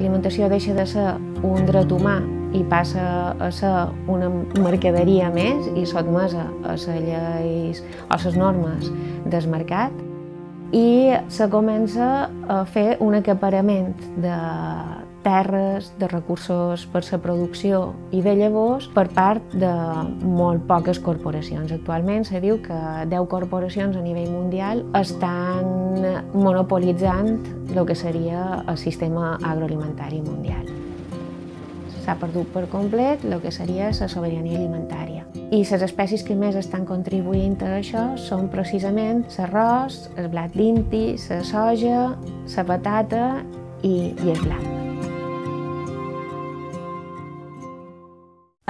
L'alimentació deixa de ser un dret humà i passa a ser una mercaderia més i sotmesa a les lleis o les normes del mercat, i se comença a fer un acaparament de terres, de recursos per la producció i de llavors per part de molt poques corporacions. Actualment se diu que 10 corporacions a nivell mundial estan monopolitzant el que seria el sistema agroalimentari mundial. S'ha perdut per complet el que seria la sobirania alimentària. I les espècies que més estan contribuint a això són precisament l'arròs, el blat d'inti, la soja, la patata i el blat.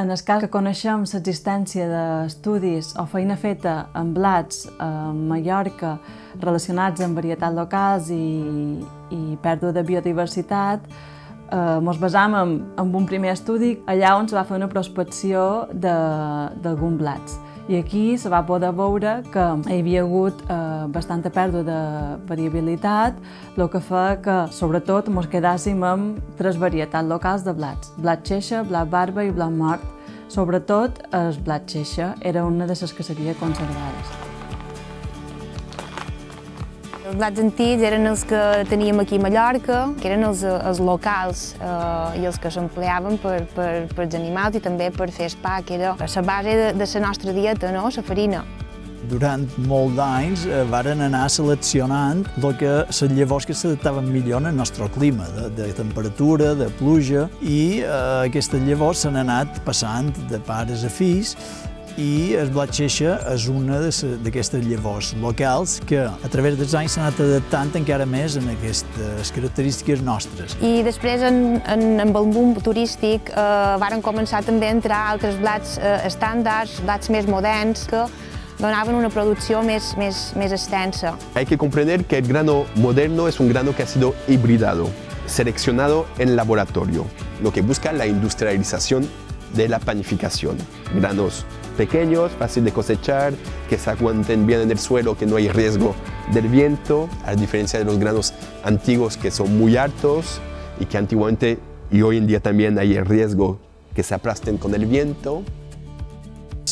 En el cas que coneixem l'existència d'estudis o feina feta amb blats a Mallorca relacionats amb varietats locals i pèrdua de biodiversitat, ens basam en un primer estudi allà on se va fer una prospecció d'alguns blats. I aquí se va poder veure que hi havia hagut bastanta pèrdua de variabilitat, el que fa que, sobretot, ens quedàssim amb 3 varietats locals de blats: blat xeixa, blat barba i blat mort. Sobretot, el blat xeixa era una de les que s'havia conservades. Els blats antics eren els que teníem aquí a Mallorca, que eren els locals i els que s'empleaven per els animals i també per fer pa, que era la base de la nostra dieta, no? La farina. Durant molts anys varen anar seleccionant les llavors que s'adaptaven millor al nostre clima, de temperatura, de pluja, i aquestes llavors s'han anat passant de pares a fills, i el blat xeixa és una d'aquestes llavors locals que a través dels anys s'ha anat adaptant encara més a aquestes característiques nostres. I després, amb el boom turístic, varen començar també a entrar altres blats estàndards, blats més moderns, que donaven una producció més extensa. Hay que comprender que el grano moderno es un grano que ha sido hibridado, seleccionado en laboratorio, lo que busca la industrialización de la panificación. Granos pequeños, fácil de cosechar, que se aguanten bien en el suelo, que no hay riesgo del viento, a diferencia de los granos antiguos que son muy altos y que antiguamente y hoy en día también hay el riesgo que se aplasten con el viento.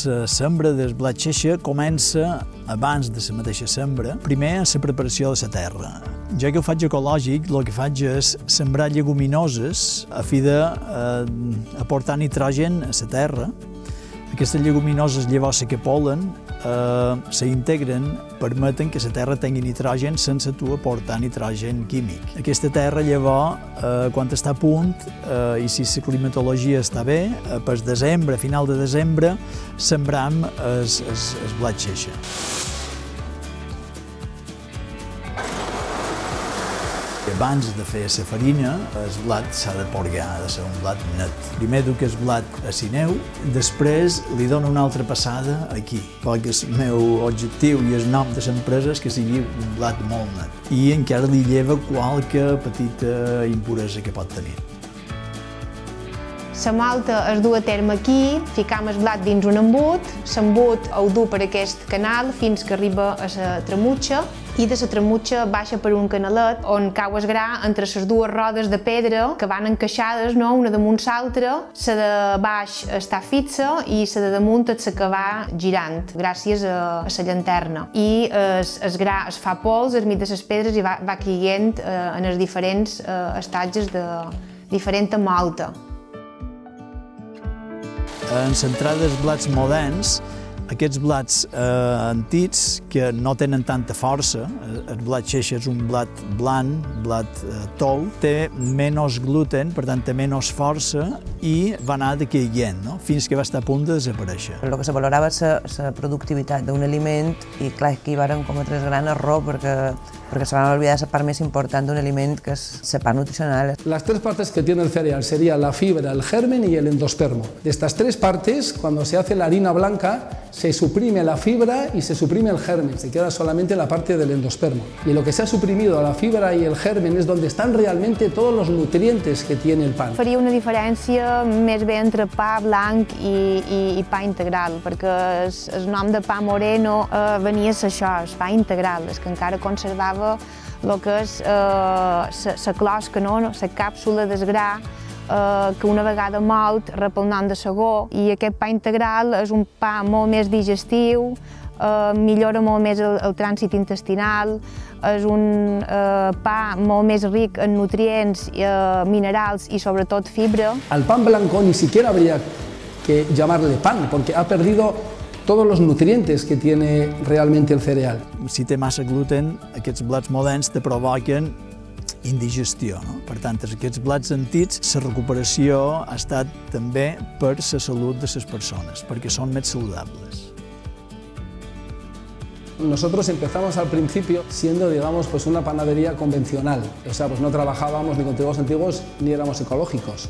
La sembra del blat xeixa comença abans de la mateixa sembra, primer en la preparació de la terra. Jo que ho faig ecològic, el que faig és sembrar lleguminoses a fi d'aportar nitrogen a la terra. Aquestes lleguminoses llavors que polen s'integren, permeten que la terra tingui nitrogen sense tu aportar nitrogen químic. Aquesta terra llavors, quan està a punt, i si la climatologia està bé, per desembre, a final de desembre, sembram el blat xeixa. Abans de fer la farina, el blat s'ha de porgar, ha de ser un blat net. Primer duc el blat a sineu, després li dono una altra passada aquí, perquè el meu objectiu i el nom de l'empresa és que sigui un blat molt net i encara li lleva qualque petita impuresa que pot tenir. La malta es du a terme aquí, ficam el blat dins un embut, l'embut ho du per aquest canal fins que arriba a la tramutxa, i de la tramutxa baixa per un canalet on cau el gra entre les dues rodes de pedra que van encaixades, no?, una damunt l'altra. La de baix està fixa i la de damunt és la que va girant gràcies a la llanterna. I el gra es fa pols al mig de les pedres i va caient en els diferents estatges de diferent malta. En centrades blats moderns, aquests blats antics, que no tenen tanta força, el blat xeixa és un blat blanc, blat tou, té menys gluten, per tant té menys força, i va anar decaient, no?, fins que va estar a punt de desaparèixer. El que se valorava és la productivitat d'un aliment, i clar, aquí varen cometre el gran error perquè se van oblidar la part més important d'un aliment, que és la part nutricional. Las tres partes que tiene el cereal sería la fibra, el germen y el endospermo. De estas tres partes, cuando se hace la harina blanca, se suprime la fibra y se suprime el germen, se queda solamente la parte del endospermo. Y lo que se ha suprimido, la fibra y el germen, es donde están realmente todos los nutrientes que tiene el pan. Faria una diferència més bé entre pa blanc i pa integral, perquè el nom de pa moreno venia a això, el pa integral, és que encara conservava conservava el que és la closca, la càpsula del gra, que una vegada mòlt repelnant de segó. I aquest pa integral és un pa molt més digestiu, millora molt més el trànsit intestinal, és un pa molt més ric en nutrients, minerals i sobretot fibra. El pan blanco ni siquiera habría que llamarle pan, porque ha perdido todos los nutrientes que tiene realmente el cereal. Si té massa gluten, aquests blats moderns te provoquen indigestió. Per tant, aquests blats antics, la recuperació ha estat també per la salut de les persones, perquè són més saludables. Nosotros empezamos al principio siendo, digamos, pues una panadería convencional. O sea, pues no trabajábamos ni con trigos antiguos ni éramos ecológicos.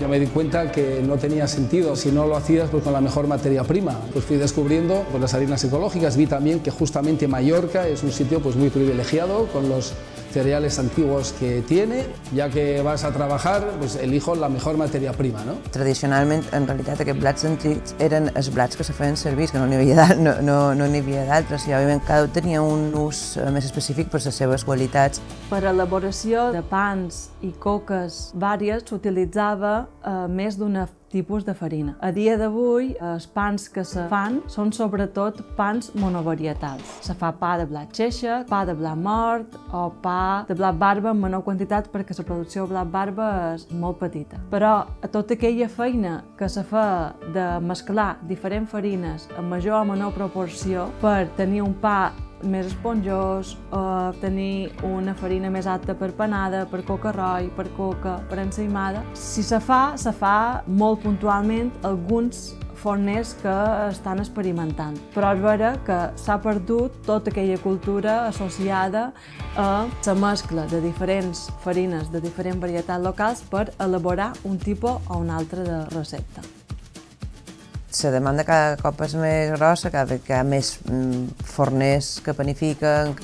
Yo me di cuenta que no tenía sentido si no lo hacías pues, con la mejor materia prima. Pues fui descubriendo pues, las harinas ecológicas. Vi también que justamente Mallorca es un sitio pues, muy privilegiado con los cereales antiguos que tiene. Ya que vas a trabajar, pues elijo la mejor materia prima, ¿no? Tradicionalment, en realitat, aquests blats antics eren els blats que se feien servir, que no n'hi havia d'altres. I, òbviament, cada un tenia un ús més específic per les seves qualitats. Per elaboració de pans i coques vàries s'utilitzava més d'un tipus de farina. A dia d'avui, els pans que se fan són sobretot pans monovarietals. Se fa pa de blat xeixa, pa de blat mort o pa de blat barba en menor quantitat perquè la producció de blat barba és molt petita. Però a tota aquella feina que se fa de mesclar diferents farines en major o menor proporció per tenir un pa més esponjós, tenir una farina més apta per panada, per coca roi, per coca, per ensaïmada. Si se fa, se fa molt puntualment alguns forners que estan experimentant. Però és vera que s'ha perdut tota aquella cultura associada a la mescla de diferents farines de diferents varietats locals per elaborar un tipus o un altre de recepta. La demanda cada cop és més grossa, cada vegada hi ha més forners que panifiquen,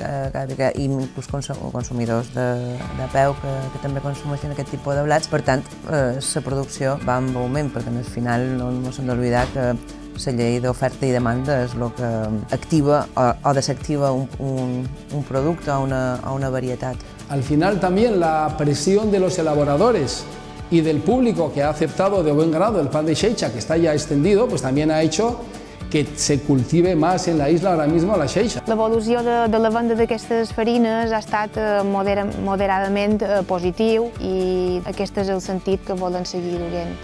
i inclús consumidors de peu que també consumeixen aquest tipus de blats. Per tant, la producció va en augment, perquè al final no s'hem d'oblidar que la llei d'oferta i demanda és el que activa o desactiva un producte o una varietat. Al final, també, la pressió dels elaboradors y del público que ha aceptado de buen grado el pan de xeixa, que está ya extendido, pues también ha hecho que se cultive más en la isla ahora mismo la xeixa. L'evolució de la venda d'aquestes farines ha estat moderadament positiu i aquest és el sentit que volen seguir durant.